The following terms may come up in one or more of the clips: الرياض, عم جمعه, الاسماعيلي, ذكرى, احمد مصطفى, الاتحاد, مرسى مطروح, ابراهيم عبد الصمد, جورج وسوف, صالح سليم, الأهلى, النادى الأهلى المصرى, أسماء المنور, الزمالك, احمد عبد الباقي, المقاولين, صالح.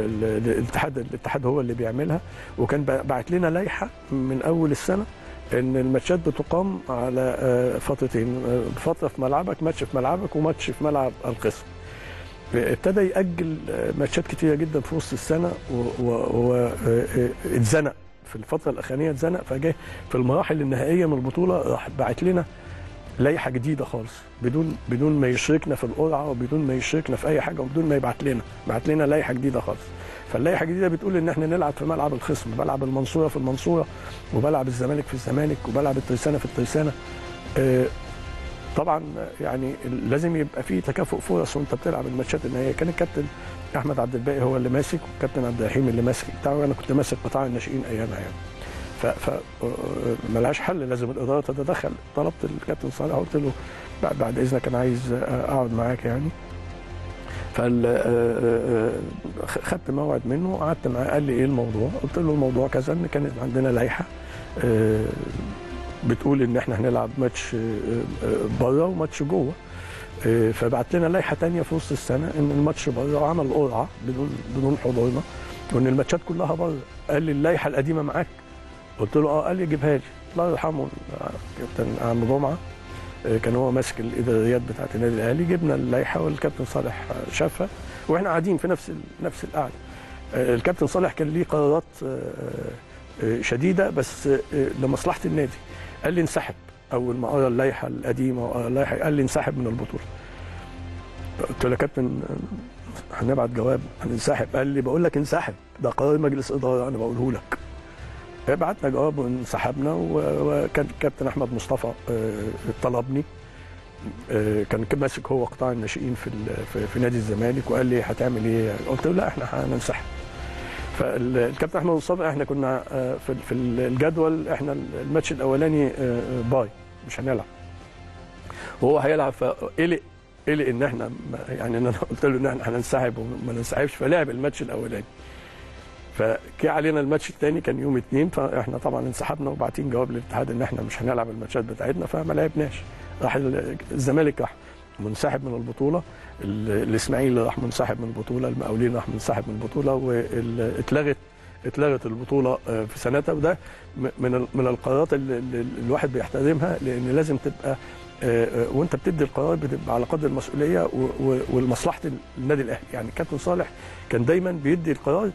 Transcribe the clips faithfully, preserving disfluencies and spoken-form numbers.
الاتحاد الاتحاد هو اللي بيعملها، وكان بعت لنا لائحه من اول السنه ان الماتشات بتقام على فترتين، فتره في ملعبك، ماتش في ملعبك وماتش في ملعب الخصم. ابتدى ياجل ماتشات كتيره جدا في وسط السنه واتزنق في الفتره الاخرانيه، اتزنق فجاه في المراحل النهائيه من البطوله راح باعت لنا لائحه جديده خالص بدون بدون ما يشركنا في القرعه وبدون ما يشركنا في اي حاجه وبدون ما يبعت لنا، بعت لنا لائحه جديده خالص. فاللائحه الجديده بتقول ان احنا نلعب في ملعب الخصم، بلعب المنصوره في المنصوره، وبلعب الزمالك في الزمالك، وبلعب الترسانه في الترسانه. آه طبعا يعني لازم يبقى في تكافؤ فرص وانت بتلعب الماتشات النهائيه. كان الكابتن احمد عبد الباقي هو اللي ماسك، والكابتن عبد الرحيم اللي ماسك بتاعه، انا كنت ماسك قطاع الناشئين ايامها يعني. ف ملهاش حل، لازم الاداره تتدخل. طلبت الكابتن صالح قلت له بعد اذنك انا عايز اقعد معاك يعني. فخدت موعد منه وقعدت معاه، قال لي ايه الموضوع؟ قلت له الموضوع كذا، ان كانت عندنا لائحه بتقول ان احنا هنلعب ماتش بره وماتش جوه، فبعت لنا لائحه ثانيه في وسط السنه ان الماتش بره، وعمل قرعه بدون بدون حضورنا، وان الماتشات كلها بره. قال لي اللائحه القديمه معاك؟ قلت له اه. قال لي جيبها لي. الله يرحمه الكابتن عم جمعه كان هو ماسك الاداريات بتاعه النادي الاهلي، جبنا اللائحه والكابتن صالح شافها واحنا قاعدين في نفس نفس القعده. الكابتن صالح كان ليه قرارات شديده بس لمصلحه النادي. قال لي انسحب، اول ما قرا اللائحه القديمه وقرا اللائحه قال لي انسحب من البطوله. قلت له يا كابتن هنبعت جواب هننسحب. قال لي بقول لك انسحب، ده قرار مجلس اداره انا بقوله لك. بعتنا جواب وانسحبنا، وكان كابتن احمد مصطفى طلبني، كان ماسك هو قطاع الناشئين في في نادي الزمالك، وقال لي هتعمل ايه؟ قلت له لا احنا هننسحب. فالكابتن احمد مصطفى احنا كنا في الجدول احنا الماتش الاولاني باي مش هنلعب وهو هيلعب، فقلق قلق ان احنا يعني انا قلت له ان احنا هننسحب وما ننسحبش، فلعب الماتش الاولاني. فجه علينا الماتش الثاني كان يوم اثنين، فاحنا طبعا انسحبنا وبعتين جواب للاتحاد ان احنا مش هنلعب الماتشات بتاعتنا، فما لعبناش. راح الزمالك راح منسحب من البطوله، الاسماعيلي راح منسحب من البطوله، المقاولين راح منسحب من البطوله، واتلغت اتلغت البطوله في سنتها. وده من من القرارات اللي الواحد بيحترمها، لان لازم تبقى وانت بتدي القرار بتبقى على قدر المسؤوليه ولمصلحه النادي الاهلي. يعني الكابتن صالح كان دايما بيدي القرار،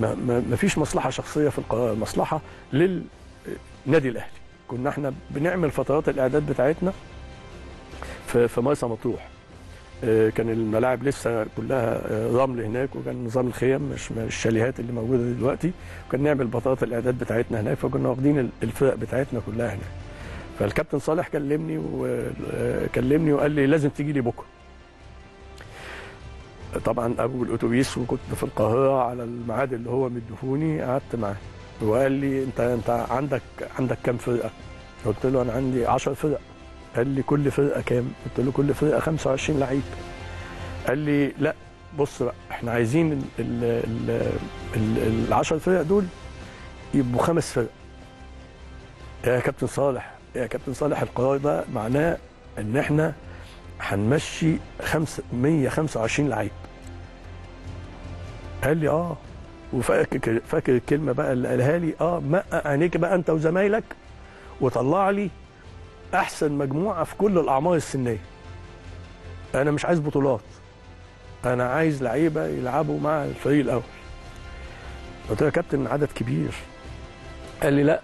ما ما فيش مصلحه شخصيه في القرار، مصلحه للنادي الاهلي. كنا احنا بنعمل فترات الاعداد بتاعتنا في في مرسى مطروح، كان الملاعب لسه كلها رمل هناك، وكان نظام الخيام مش الشاليهات اللي موجوده دلوقتي، وكان نعمل فترات الاعداد بتاعتنا هناك، فكنا واخدين الفرق بتاعتنا كلها هناك. فالكابتن صالح كلمني وكلمني وقال لي لازم تيجي لي بكره. طبعا ابو الاتوبيس، وكنت في القاهره على الميعاد اللي هو مديهوني، قعدت معاه وقال لي انت انت عندك عندك كام فرقه؟ قلت له انا عندي عشر فرق. قال لي كل فرقه كام؟ قلت له كل فرقه خمسة وعشرين لعيب. قال لي لا بص بقى، احنا عايزين ال عشر فرق دول يبقوا خمس فرق. يا كابتن صالح يا كابتن صالح القرار ده معناه ان احنا هنمشي مية وخمسة وعشرين لعيب. قال لي اه، وفاكر فاكر الكلمه بقى اللي قالها لي، اه مقق عينيك بقى انت وزمايلك وطلع لي احسن مجموعه في كل الاعمار السنيه. انا مش عايز بطولات، انا عايز لعيبه يلعبوا مع الفريق الاول. قلت له يا كابتن عدد كبير. قال لي لا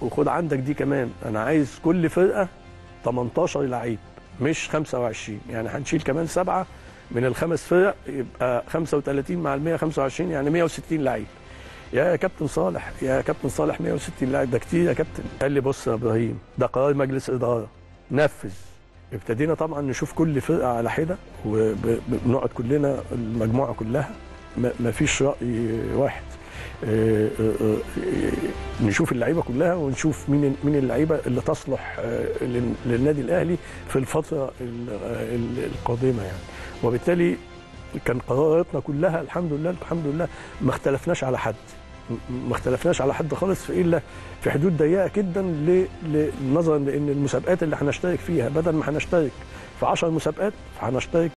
وخد عندك دي كمان، انا عايز كل فرقه تمنتاشر لعيب مش خمسة وعشرين، يعني هنشيل كمان سبعه من الخمس فرق يبقى خمسة وتلاتين مع ال مية وخمسة وعشرين يعني مية وستين لعيب. يا كابتن صالح يا كابتن صالح مية وستين لعيب ده كتير يا كابتن. قال لي بص يا ابراهيم ده قرار مجلس اداره نفذ. ابتدينا طبعا نشوف كل فرقه على حده، وبنقعد كلنا المجموعه كلها مفيش راي واحد، نشوف اللعيبه كلها ونشوف مين مين اللعيبه اللي تصلح للنادي الاهلي في الفتره القادمه يعني. وبالتالي كان قراراتنا كلها الحمد لله الحمد لله ما اختلفناش على حد ما اختلفناش على حد خالص، في الا في حدود ضيقه جدا، نظرا لان المسابقات اللي هنشترك فيها بدل ما هنشترك في عشر مسابقات هنشترك